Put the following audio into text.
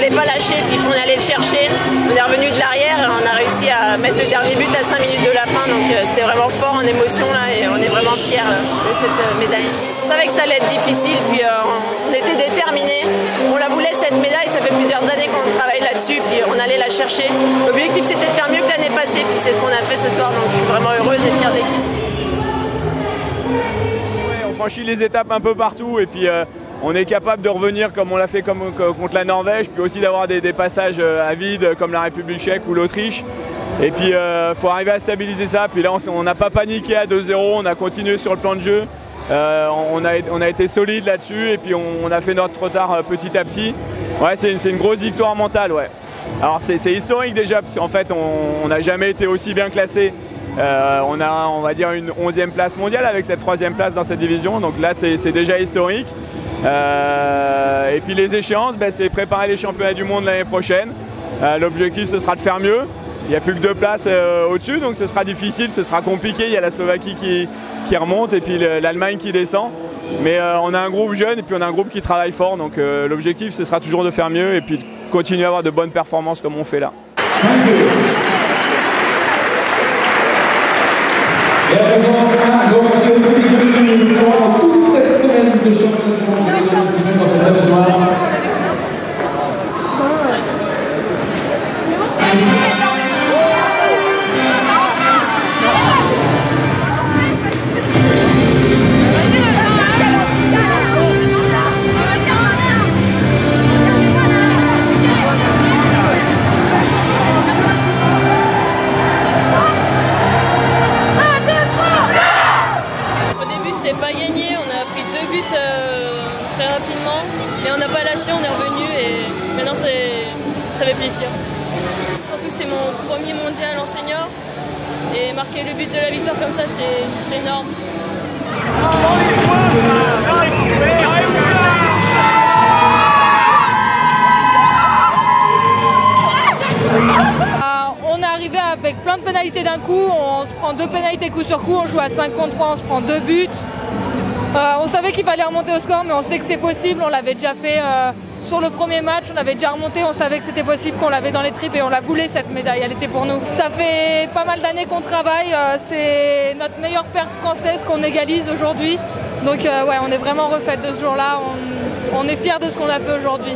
fallait pas lâcher, puis on allait le chercher. On est revenu de l'arrière et on a réussi à mettre le dernier but à 5 minutes de la fin. Donc c'était vraiment fort en émotion là, et on est vraiment fiers de cette médaille. On savait que ça allait être difficile, puis on était déterminés. On la voulait cette médaille, ça fait plusieurs années qu'on travaille là-dessus, puis on allait la chercher. L'objectif c'était de faire mieux que l'année passée, puis c'est ce qu'on a fait ce soir. Donc je suis vraiment heureuse et fière de l'équipe. On franchit les étapes un peu partout et puis on est capable de revenir comme on l'a fait contre la Norvège, puis aussi d'avoir des passages à vide comme la République tchèque ou l'Autriche. Et puis il faut arriver à stabiliser ça. Puis là on n'a pas paniqué à 2-0, on a continué sur le plan de jeu, on a été solide là-dessus et puis on a fait notre trottoir petit à petit. Ouais, c'est une grosse victoire mentale. Ouais. Alors c'est historique déjà parce qu'en fait on n'a jamais été aussi bien classé. On a, on va dire, une 11e place mondiale avec cette 3e place dans cette division, donc là c'est déjà historique. Et puis les échéances, ben, c'est préparer les championnats du monde l'année prochaine. L'objectif ce sera de faire mieux. Il n'y a plus que 2 places au-dessus, donc ce sera difficile, ce sera compliqué. Il y a la Slovaquie qui remonte et puis l'Allemagne qui descend. Mais on a un groupe jeune et puis on a un groupe qui travaille fort, donc l'objectif ce sera toujours de faire mieux et puis de continuer à avoir de bonnes performances comme on fait là. Et à présent, c'est le petit peu de victoire dans toute cette semaine de championnat du monde de l'Eurovision dans cette salle soir. Mais on n'a pas lâché, on est revenu et maintenant ça fait plaisir. Surtout c'est mon premier mondial en senior et marquer le but de la victoire comme ça c'est juste énorme. On est arrivé avec plein de pénalités d'un coup, on se prend 2 pénalités coup sur coup, on joue à 5 contre 3, on se prend 2 buts. On savait qu'il fallait remonter au score, mais on sait que c'est possible, on l'avait déjà fait sur le premier match, on avait déjà remonté, on savait que c'était possible, qu'on l'avait dans les tripes et on la voulait cette médaille, elle était pour nous. Ça fait pas mal d'années qu'on travaille, c'est notre meilleure perte française qu'on égalise aujourd'hui, donc ouais, on est vraiment refaite de ce jour-là, on est fiers de ce qu'on a fait aujourd'hui.